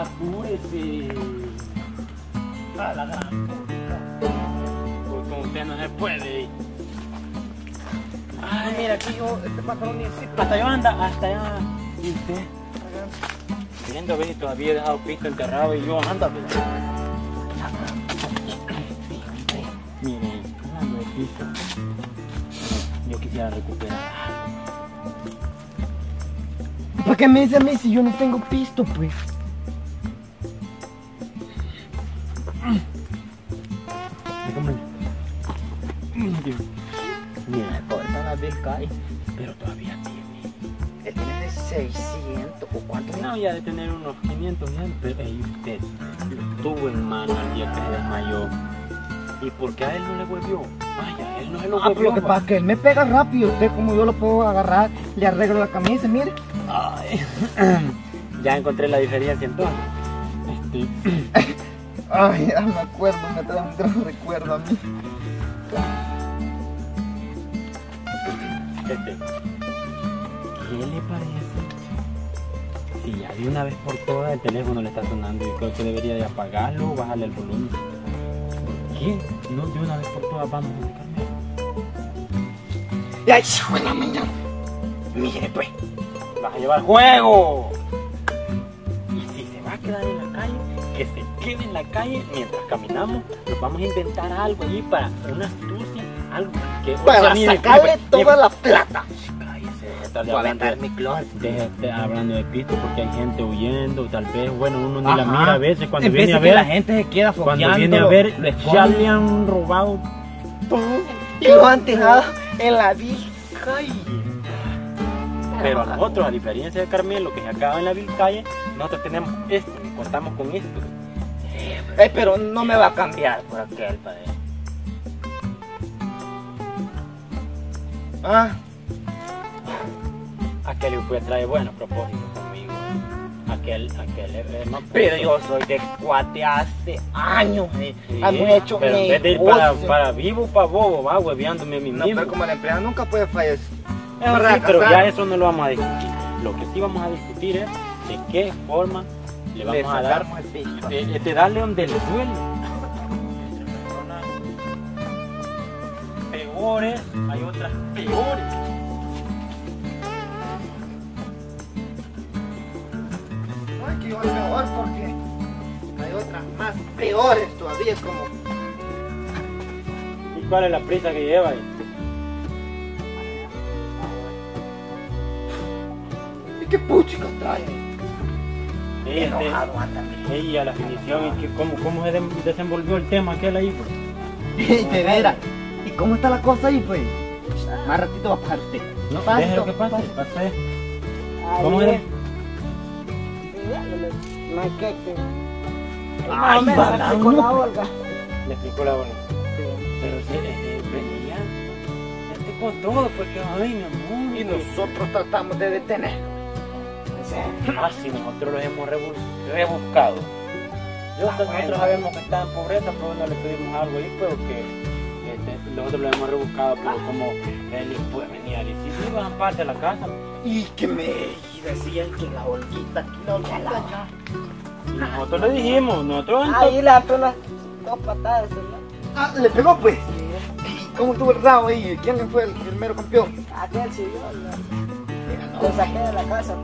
¡Apúrese! ¡A la gran puta! Porque usted no se puede. Ay, mira, aquí yo, este pantalón ni hasta yo anda, hasta allá. Y usted, viendo a ver si todavía he dejado pico enterrado y yo anda, pero... Mire, hablando de pico, yo quisiera recuperar. ¿Para qué me dice a mí si yo no tengo pisto, pues? Mira, corta la beca, pero todavía tiene. Él tiene 600 o cuánto. No, ya de tener unos 500, pero usted lo tuvo en mano el día que se desmayó. ¿Y por qué a él no le volvió? Vaya, él no se lo volvió. Pero lo que pasa es que él me pega rápido. Usted, como yo lo puedo agarrar, le arreglo la camisa, mire. Ay, ya encontré la diferencia entonces. Ay, ya me acuerdo, me trae un gran recuerdo a mí. ¿Qué le parece? Si ya de una vez por todas el teléfono le está sonando, yo creo que debería de apagarlo o bajarle el volumen. ¿Por qué? No, de una vez por todas vamos a buscarme. ¡Ay, hijo de la mañana! Mire pues. ¡Vas a llevar juego! Y si se va a quedar en la calle, que se quede en la calle mientras caminamos. Nos vamos a inventar algo allí para una astucia, algo que... ¡Para sacarle toda la plata! Cállese, mi closet. Deje hablando de pisto porque hay gente huyendo, tal vez, bueno, uno ni la mira a veces cuando viene a ver... la gente se queda foqueando. Cuando viene a ver, ya le han robado todo. Y lo han dejado en la calle. Pero nosotros, a diferencia de Carmelo, que se acaba en la vil calle, nosotros tenemos esto, y cortamos con esto. Sí, pero no me va a cambiar por aquel, padre. Ah. Aquel fue trae buenos propósitos conmigo. Aquel es más. Pero yo soy de cuate hace años. Sí, han hecho pero en vez de ir para vivo, para bobo, va hueveándome a mí mismo. No, pero como la empleada nunca puede fallecer. Sí, pero ya eso no lo vamos a discutir. Lo que sí vamos a discutir es de qué forma le vamos a dar darle donde le duele. Peores, hay otras peores. No hay que ir peor porque hay otras más peores todavía como. ¿Y cuál es la prisa que lleva ahí? ¿Qué puchico trae? Enojado anda, mire. Y a la finición, y que ¿cómo se desenvolvió el tema aquel ahí, pues? De veras. ¿Y cómo está la cosa ahí, pues? Más ratito va a pasar usted. No pasa. Deja lo que pase, pase. ¿Cómo era? Maquete. Ay, le explicó la Olga. Le explicó la Olga. Pero se venía. Este con todo, porque ay, mi amor. Y nosotros tratamos de detenerlo. Así nosotros los hemos rebuscado. Nosotros sabemos que está en pobreza, pero no le pedimos algo ahí, pero que nosotros los hemos rebuscado, pero como él puede venir a decir, si iban parte de la casa. Y que me decían que la Olguita, aquí la Olguita. Y nosotros le dijimos, nosotros... Ahí le ató las dos patadas. Ah, ¿le pegó pues? ¿Cómo estuvo el rabo ahí? ¿Quién fue el primero campeón? Aquel sí, yo. Lo saqué de la casa.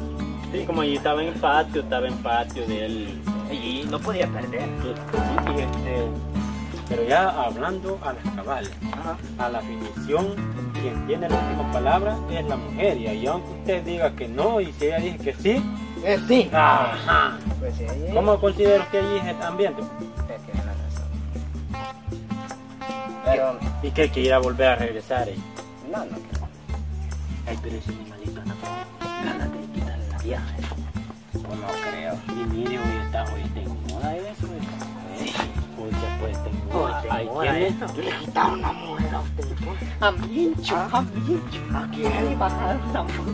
Sí, como allí estaba en patio de él. Allí no podía perder. Sí, pero ya hablando a las cabales, a la finición, quien tiene la última palabra es la mujer. Y ahí aunque usted diga que no y si ella dice que sí, es sí. Ajá. Pues sí, ahí... ¿Cómo considera usted allí el ambiente? Usted tiene la razón. Pero... ¿Y qué que ir a volver a regresar? No. Ay, pero ese animalito no gana de quitar. Ya, pues no creo. Y mire, hoy tengo moda de eso. Sí. Hoy tengo moda de eso. Yo le he quitado una moda. A mi hincho. Aquí le bajaron la moda.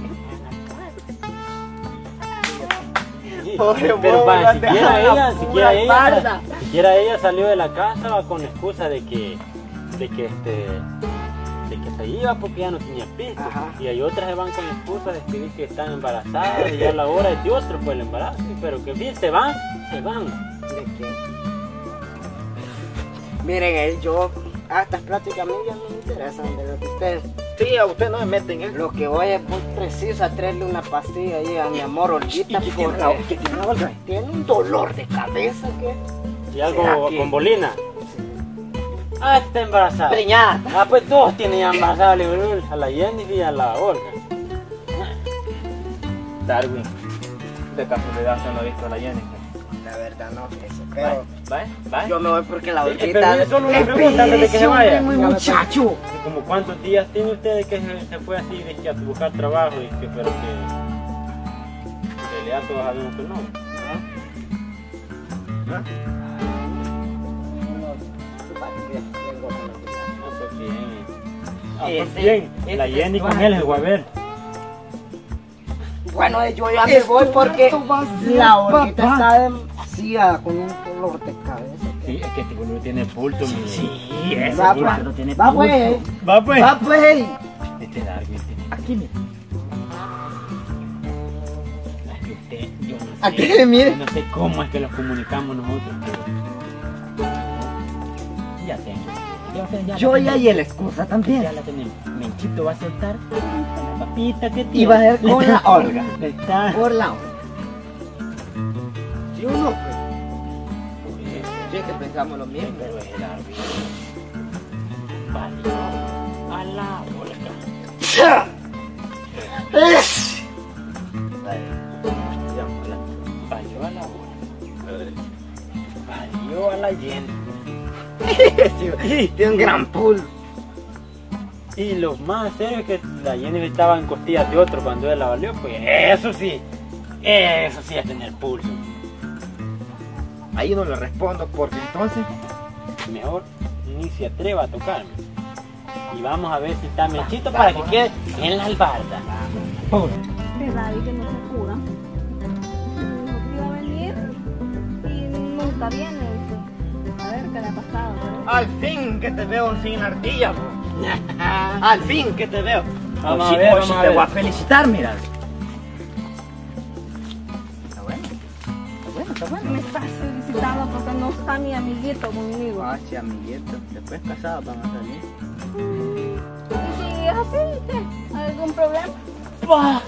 Pero para siquiera ella salió de la casa con la excusa de que se iba porque ya no tenía pisto. Y hay otras que van con excusas de escribir que están embarazadas y ya la hora es de otro pues el embarazo, pero que bien se van se van. ¿De qué? Miren, yo hasta prácticamente ya no me interesan de lo que ustedes. Sí, a usted no se meten, ¿eh? Lo que voy es muy preciso a traerle una pastilla ahí a mi amor Olguita, porque tiene un dolor de cabeza que... ¿Y algo con bolina? Sí. Ah, está embarazada. Preñada. Ah, pues todos tienen embarazada, a la Jennifer y a la Olga. Darwin, de casualidad no lo ha visto a la Jennifer. La verdad no, eso creo. ¿Vale? Yo me voy porque la Olguita... Es solo una pregunta antes de que se vaya. Muchacho. ¿Como cuántos días tiene usted de que se fue así de que a buscar trabajo y que pero que le da todos a uno con nombre? ¿Ah? No, pues bien. La Jenny con él se va a ver. Bueno, yo ya me voy porque la Olguita está demasiada con un dolor de cabeza. Sí, es que este boludo tiene pulto, mi. Sí, ese boludo tiene pulto. Va pues. Este Darwin tiene. Aquí mire. Es que usted, yo no sé. Aquí que mire. No sé cómo es que los comunicamos nosotros. Pero... Ya tengo. Yo ya hay la excusa también. Ya la tenemos. Menchito va a soltar la papita que tiene. Y va a ser con la Olga. Por la Olga. Yo no. Que pensamos lo mismo, pero es el árbitro. Valió a la Olga. Valió a la Olga. Valió a la Jenny. Tiene un gran pool. Y lo más serio es que la Jenny estaba en costillas de otro cuando él la valió. Pues eso sí es tener pulso. Ahí no le respondo porque entonces mejor ni se atreva a tocarme. Y vamos a ver si está Menchito para que quede en la albarda. ¿Verdad? Y que no se cura. No iba a venir y nunca viene. A ver qué le ha pasado. Al fin que te veo sin ardilla. Al fin que te veo. Vamos a ver, hoy te voy a felicitar, mira. Bueno, me estás felicitando porque no está mi amiguito conmigo. Ah, sí, amiguito. Después casados van a salir. ¿Y es así? ¿Qué? ¿Algún problema? ¡Pah!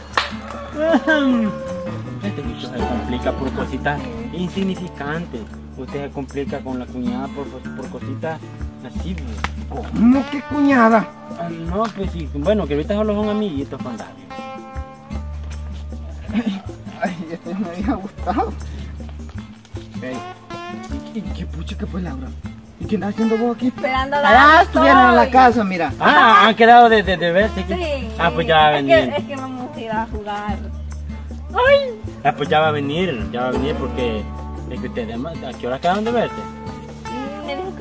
Este bicho se complica por cositas insignificantes. Usted se complica con la cuñada por cositas así. ¿Cómo que cuñada? Ah, no, pues sí. Bueno, que ahorita solo son amiguitos con David. Ay, este me había gustado. Hey. ¿Y qué pucha que fue Laura? ¿Y qué andas haciendo vos aquí? Esperando a la casa. Ah, estuvieron en la casa, mira. Ah, han quedado de verse. Sí. Ah, pues ya va a venir. Es que vamos a ir a jugar. Ay. Ah, pues ya va a venir porque... Es que ustedes, ¿a qué hora acaban de verse? Me dijo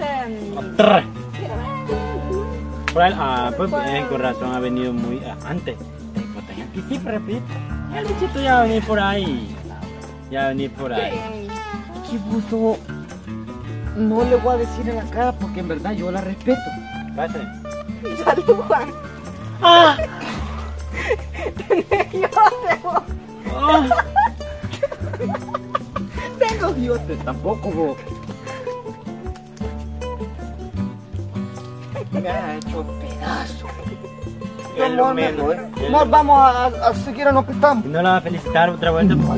que... Ah, pues con razón ha venido muy antes. Y sí, repito. El bichito ya va a venir por ahí. Qué gusto, no le voy a decir en la cara porque en verdad yo la respeto. Pásale. Salud, Juan. ¡Ah! Tengo guiotes tampoco, vos. Me ha hecho pedazo. No, vamos a seguir a lo que estamos. No la va a felicitar otra vuelta. No,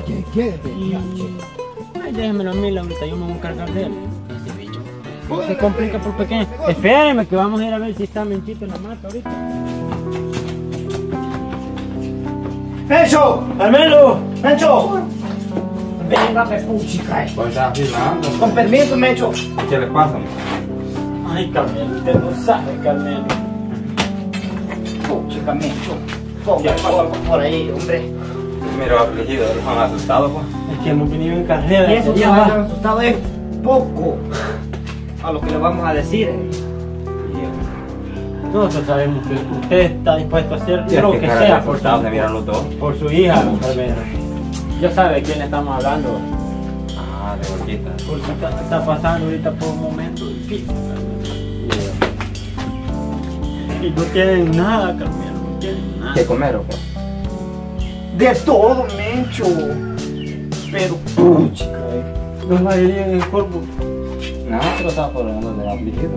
déjenmelo a mí, ahorita yo me voy a encargar de él. Ese bicho. Se complica por pequeño. Espérenme que vamos a ir a ver si está Menchito en la mata ahorita. ¡Pencho! ¡Carmelo! ¡Pencho! Venga, pepuchica. Pues está afilando. Con permiso, Mencho. ¿Qué le pasa? Ay, Carmelo, usted no sabe, Carmelo. Puchica, Mencho. Por ahí, hombre. Primero afligido, me han asustado, pues. Que hemos venido en carrera. Y eso que nos han asustado es poco a lo que le vamos a decir. Nosotros sabemos que usted está dispuesto a hacer lo que sea por su hija, Carmelo. Ya sabe de quién le estamos hablando. Ah, de Olguita. Porque está pasando ahorita por un momento difícil, Carmelo. Y no tienen nada, Carmelo, no tienen nada. ¿Qué comer, pues? De todo, Mencho. Pero, pucha, nos va a herir en el cuerpo. Nosotros estamos hablando de afligido.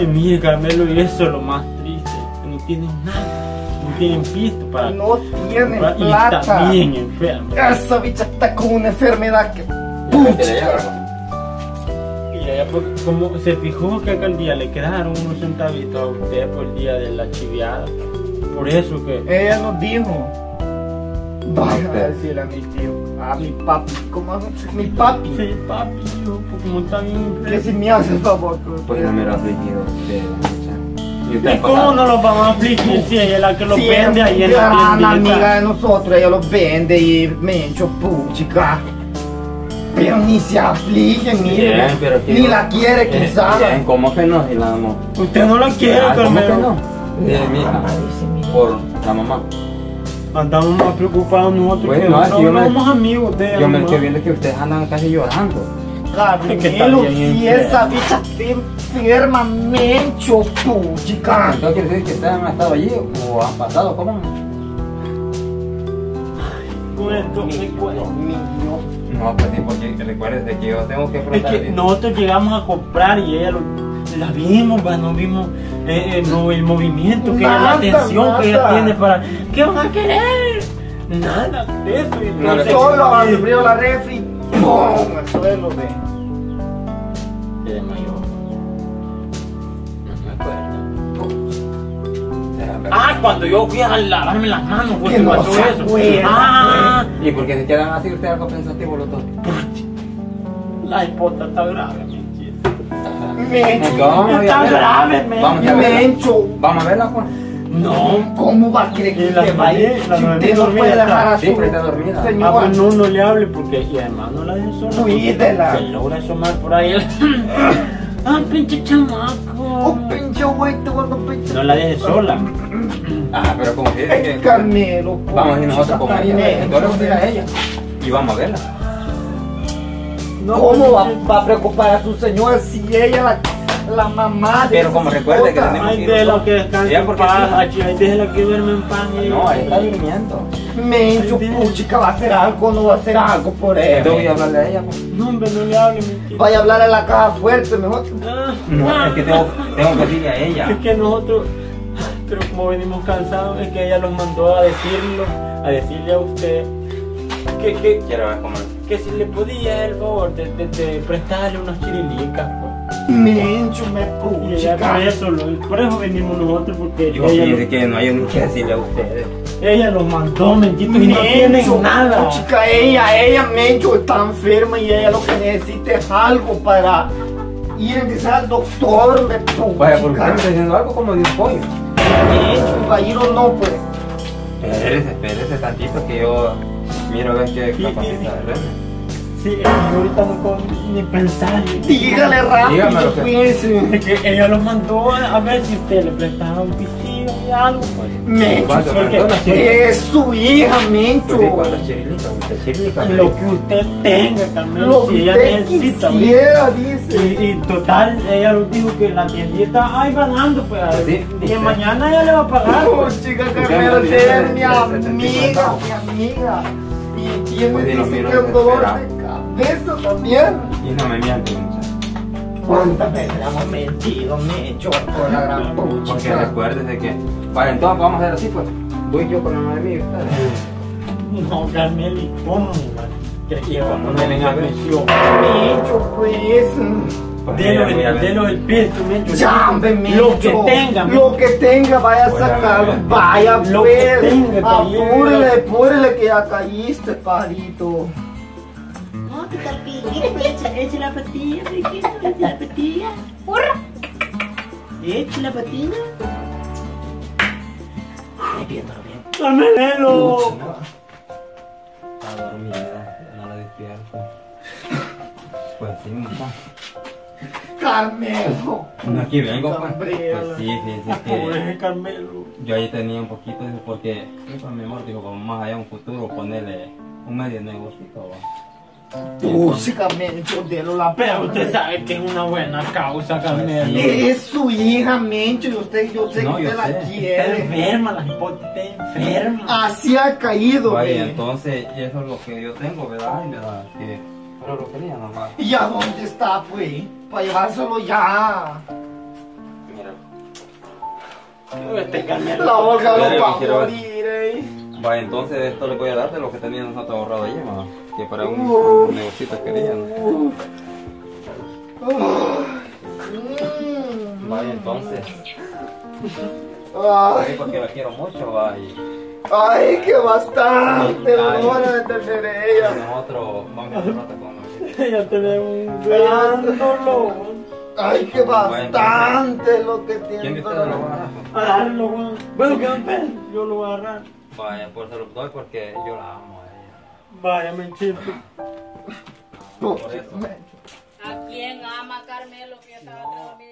Y mire, Carmelo, y eso es lo más triste, que no tienen nada, no tienen visto para... No tienen para, plata. Y está bien enfermo. Esa bicha está con una enfermedad que... ¡Pucha! Como se fijó que aquel día le quedaron unos centavitos a usted por el día de la chiviada, por eso que... Ella nos dijo, vaya a decirle a mi tío, a mi papi, ¿cómo es? Mi papi. Sí, papi, yo, como está bien... Que si me hace favor, pues ya me lo afligido usted, muchacho. ¿Y cómo no los vamos a afligir si ella es la que los vende ahí en la tienda? La amiga de nosotros, ella los vende y me echo puchica. Pero ni se aflige, mire, ni la quiere quizás. ¿Cómo que no? Si la amo. Usted no la quiere, Carmelo. Por la mamá. Andamos más preocupados nosotros que nosotros. No somos amigos de ella. Yo me estoy viendo que ustedes andan casi llorando. Carmelo, si esa bicha te enferma, mencho tú, chica. ¿No quiere decir que ustedes han estado allí o han pasado? ¿Cómo? Con esto me cuento. No, pues sí, porque recuerden que yo tengo que afrontar. Es que nosotros llegamos a comprar y ella la vimos, no vimos el movimiento, que nada, la atención nada que ella tiene para... ¿Qué van a querer? Nada de eso. No, solo abrió la refri, ¡pum! El suelo de... Ella es mayor. Ah, cuando yo fui a lavarme las manos, pues que pasó eso. Ah. ¿Y por qué se quedan así ustedes algo pensativo los dos? La hipota está grave, Mencho. Está grave, Mencho. ¿Vamos a verla, Juan? No, ¿cómo va a querer que la vaya? Si usted no puede dejar así. Siempre está dormida. Señor, no, no le hable porque además no la dejen sola. Cuídela. Se logra asomar por ahí. ¡Ah, pinche chamaco! ¡Oh, pinche güey! ¡Te guardo, pinche! No la dejes sola. Ah, pero como que... ¡Es Carmelo! Vamos a ir nosotros con ella. Yo le voy a ir a ella y vamos a verla. ¿Cómo va a preocupar a su señora si ella la mamá de... Pero como recuerde que tenemos que ir... Ay, déjala que descanse en paz, ay, déjala que duerme en paz. No, ahí está durmiendo. Mencho, puchica, va a hacer algo, no va a hacer algo por ella. Yo voy a hablarle a ella. No, hombre, no le hable, mentira. Vaya a hablarle a la caja fuerte, mejor. No, es que tengo que decirle a ella. Es que nosotros, pero como venimos cansados, es que ella los mandó a decirlo, a decirle a usted que quiero ver comer. Que si le podía el favor de prestarle unas chirilicas, pues. Mencho, me puchica. Por eso venimos nosotros, porque... Yo dice que no hay un que decirle a ustedes. Ella los mandó, menchitos, y no tienen nada. Chica, ella, Mencho, está enferma y ella lo que necesita es algo para ir al doctor, me puchica. Vaya, ¿por qué me está diciendo algo como de un pollo? Mencho, va a ir o no, pues. Espérese tantito que yo miro a ver qué capacita de verme. Sí, ahorita no puedo ni pensar. Dígale rápido, piense. Que ella los mandó a ver si usted le prestaba un pisillo y algo. Mencho, porque es su hija, Mencho. Lo que usted tenga, también. Lo que ella necesita. Y total, ella lo dijo que la tiendita, ay, va dando, pues. Y mañana ella le va a pagar. Chica, Carmelo, es mi amiga, Y me dice que un dolor de eso también. Y no me mienten, muchachos. ¿Cuántas veces hemos mentido, Mencho? Por la gran pucha. Porque recuérdese que... Vale, entonces vamos a hacer así, pues. Voy yo con la madre mía. No, Carmelo, ¿y cómo? Que no tienen agresión. Mencho, pues. Délo el peso, Mencho. ¡Chambe, Mencho! Lo que tenga, Mencho. Lo que tenga, vaya a sacarlo. Vaya, pues. Lo que tenga, apúrele que ya caíste, parito. Eche la patilla, riquito, eche la patilla. ¡Hurra! Eche la patilla. Viéndolo bien. ¡Carmelo! Está dormida, no la despierto. Pues sí, mamá. ¡Carmelo! No, aquí vengo, pues. Pues sí. Pobre Carmelo. Yo ahí tenía un poquito, porque mi amor dijo, como más allá un futuro, ponerle un medio negocito. Mencho, délo la pena. Pero usted sabe que es una buena causa, Carmelo. Es su hija, Mencho, y usted, yo sé que usted la quiere. Está enferma, la hipótesis está enferma. Así ha caído, güey. Entonces, eso es lo que yo tengo, ¿verdad? Que Pero lo tenía, mamá. ¿Y ya dónde está, pues? Para llevárselo ya. Míralo. ¿Qué este Carmelito? La Olga lo va a morir, Va, entonces esto le voy a dar de lo que teníamos nosotros ahorrado allí, mamá. Que para un negocito querían. Vaya, entonces. Ay, porque la quiero mucho, vaya. Ay, que bastante, me van a detener ella. Nosotros vamos a hacer rato con ella. Ya tenemos un gran dolor. Ay, que bastante lo que tiene. ¿Quién viste lo va a agarrar? Bueno, que no, yo lo voy a agarrar. Vaya, por eso lo doy porque yo la amo a ella. Vaya, mentira. Por eso. ¿A quién ama Carmelo que estaba trabajando?